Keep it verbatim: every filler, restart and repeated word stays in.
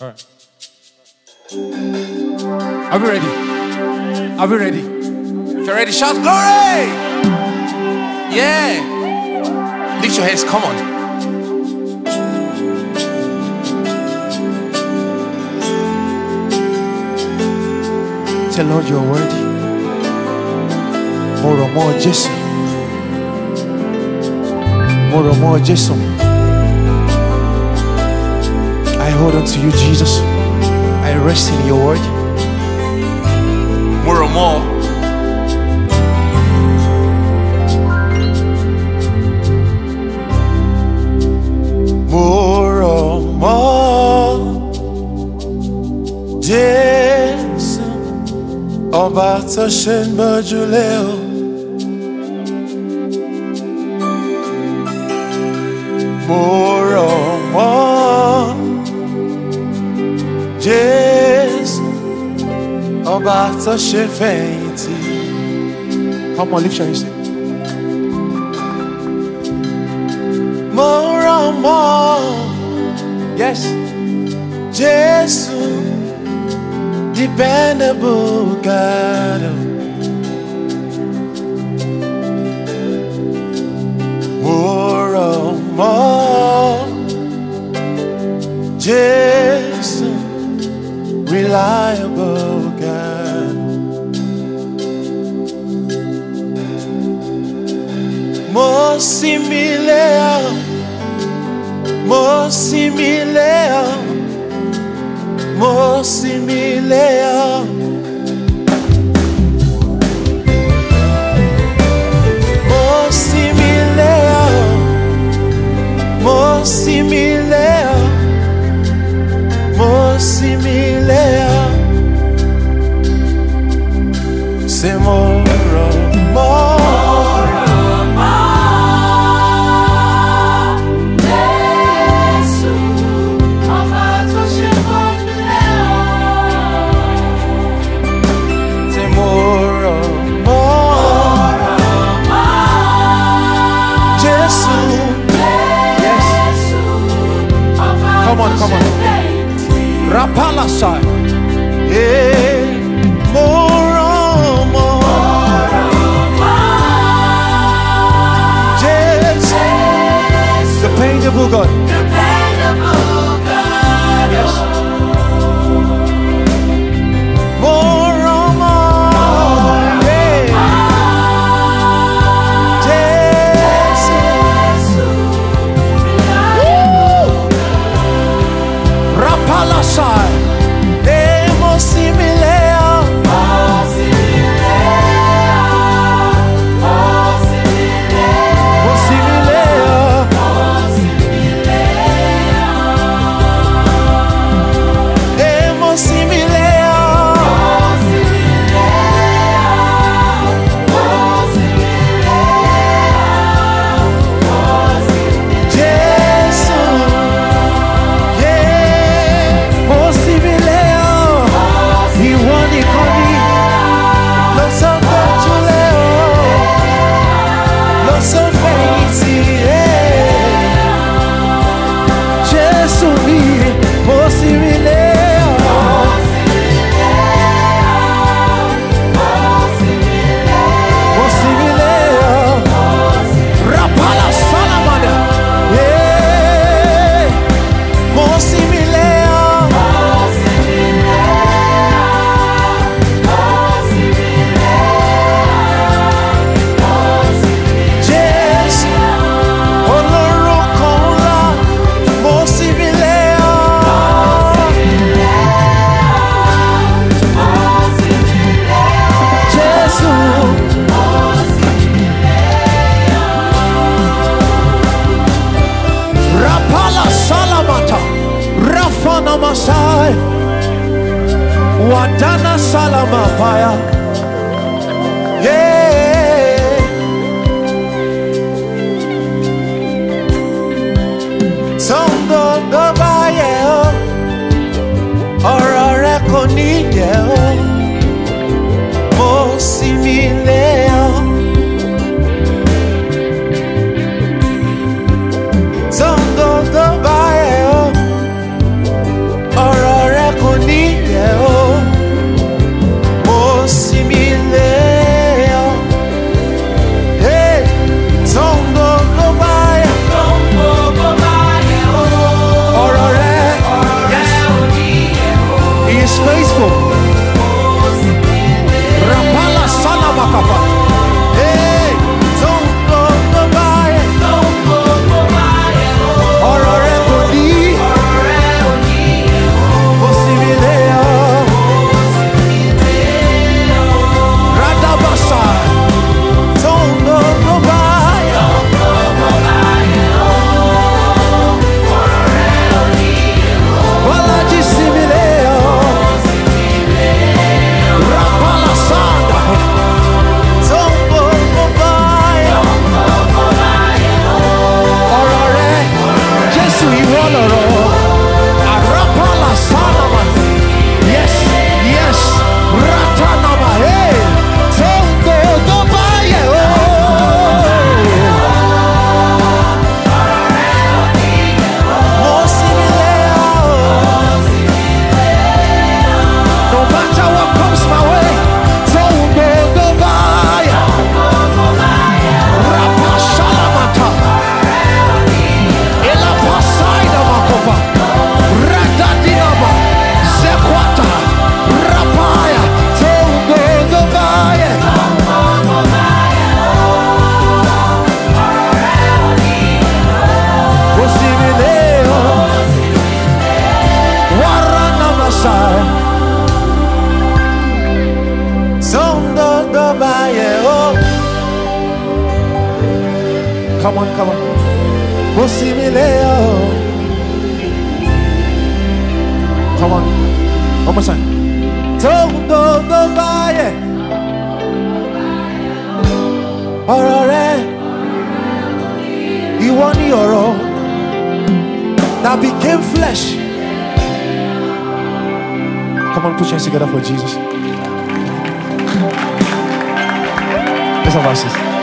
All right. Are we ready? Are we ready? If you're ready, shout glory! Yeah! Lift your hands, come on. Tell Lord you're worthy. More and more, Jesus. More and more, Jesus. I hold on to you, Jesus. I rest in your word. More and more. More and more. Jesus. Oba tashen majuleo. More and more. Jesus, Oba to she fainti. Come on, lift your hands. More and more, yes. Jesus, dependable God. More and more, Jesus. Reliable God. Mosinmi leo, Mosinmi leo, Mosinmi leo. Mosinmi leo, Mosinmi leo, Mosinmi leo. Say more and more. More and more. Jesus, I'm not touching on the love. Say more and more. More and more. Jesus, yes. Come on, come on. Rapala side. Yeah. Dependable God. Dependable God. Yes. More and more. Hey. Jesus. Rapalasai. Wadana Salama Fire. Yeah. Songo go by yo. Ora reconi yo. Mosinmi leo. Songo go by yo. Ora Come on, come on. Mosimi leo. Come on. One more time. Don't go, don't buy it. Ọ̀rọ̀ rẹ, ìwọ ni ọ̀rọ̀ that became flesh. Come on, put your hands together for Jesus. Let's have our sisters.